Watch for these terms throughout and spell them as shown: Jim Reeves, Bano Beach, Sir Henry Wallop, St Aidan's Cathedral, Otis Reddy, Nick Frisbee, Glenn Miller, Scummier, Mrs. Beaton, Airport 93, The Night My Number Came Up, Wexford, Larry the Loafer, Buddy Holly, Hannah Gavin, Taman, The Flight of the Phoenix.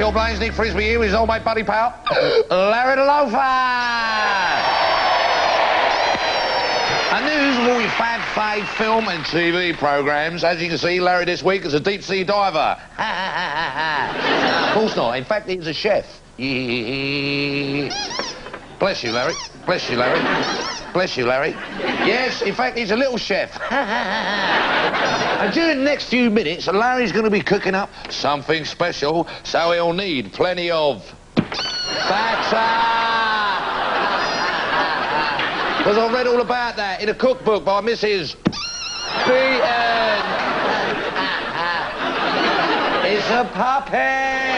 your planes, Nick Frisbee here with old mate buddy pal, Larry the Loafer. And news of all your fab fave film and TV programmes. As you can see, Larry this week is a deep sea diver. Of course not. In fact, he's a chef. Bless you, Larry. Bless you, Larry. Bless you, Larry. Yes, in fact, he's a little chef. And during the next few minutes, Larry's going to be cooking up something special, so he'll need plenty of batter. Because I read all about that in a cookbook by Mrs. Beaton. It's a puppet.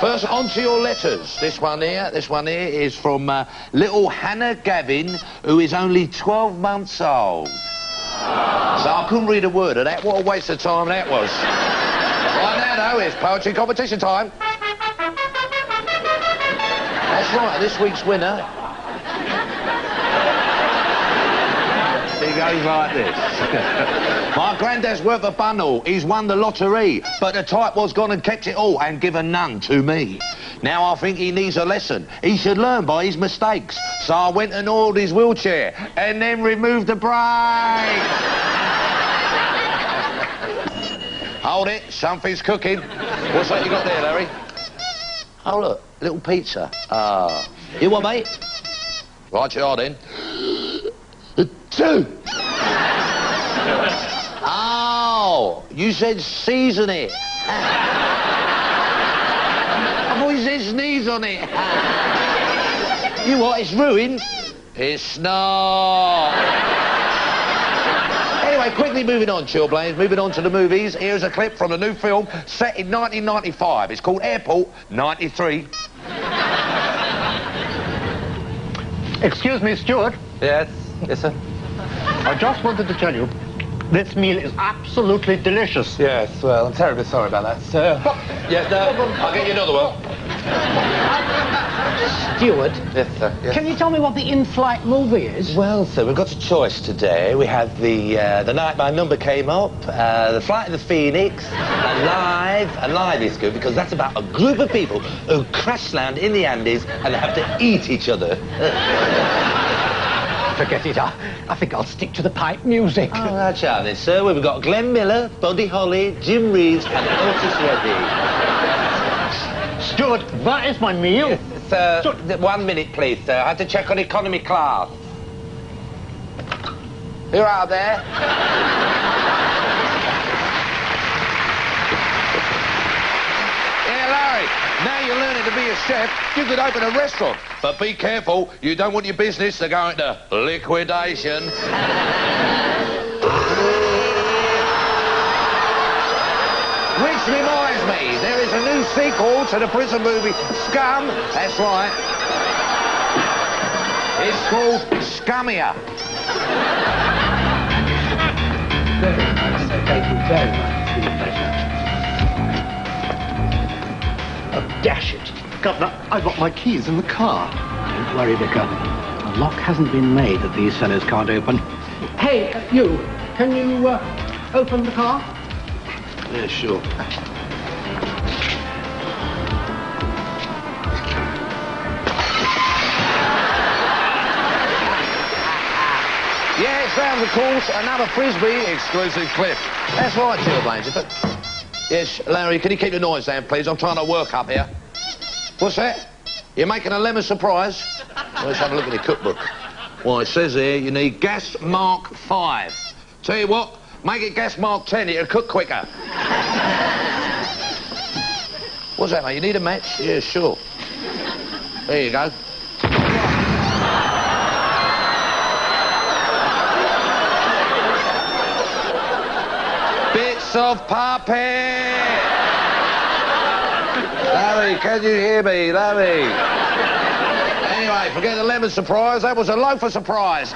First, on to your letters. This one here is from little Hannah Gavin, who is only 12 months old. So I couldn't read a word of that. What a waste of time that was. Right now, though, it's poetry competition time. That's right, this week's winner... he goes like this. My granddad's worth a bundle, he's won the lottery, but the type was gone and kept it all and given none to me. Now I think he needs a lesson, he should learn by his mistakes. So I went and oiled his wheelchair and then removed the brake. Hold it, something's cooking. What's that you got there, Larry? Oh look, little pizza. You what, mate? Right you are then. Two! Oh, you said season it. I thought you said sneeze on it. You what, it's ruined. It's not. Anyway, quickly moving on, chillblains, moving on to the movies. Here's a clip from a new film set in 1995. It's called Airport 93. Excuse me, Stuart. Yes, sir. I just wanted to tell you, this meal is absolutely delicious. Yes, well, I'm terribly sorry about that, sir. Yes, I'll get you another one. Stuart? Yes, sir. Yes. Can you tell me what the in-flight movie is? Well, sir, we've got a choice today. We have The Night My Number Came Up, The Flight of the Phoenix, Alive. Alive is good because that's about a group of people who crash land in the Andes and have to eat each other. Forget it. I think I'll stick to the pipe music. Oh, that's how this, sir. We've got Glenn Miller, Buddy Holly, Jim Reeves and Otis Reddy. Stuart, that is my meal. Yes, sir, Stuart. 1 minute, please, sir. I had to check on economy class. You're out there. Yeah, Larry, now you're learning to be a chef. You could open a restaurant. But be careful, you don't want your business to go into liquidation. Which reminds me, there is a new sequel to the prison movie Scum. That's right. It's called Scummier. Oh, dash it. Governor, I've got my keys in the car. Don't worry, Vicar. A lock hasn't been made that these fellows can't open. Hey, you, can you open the car? Yeah, sure. Yeah, it sounds, of course, another Frisbee exclusive clip. That's right, chillblains. Yes, Larry, can you keep the noise down, please? I'm trying to work up here. What's that? You're making a lemon surprise? Well, let's have a look at the cookbook. Well, it says here you need gas mark 5. Tell you what, make it gas mark 10, it'll cook quicker. What's that, mate? You need a match? Yeah, sure. There you go. Bits of puppet! Larry, can you hear me, Larry? Anyway, forget the lemon surprise, that was a loafer surprise.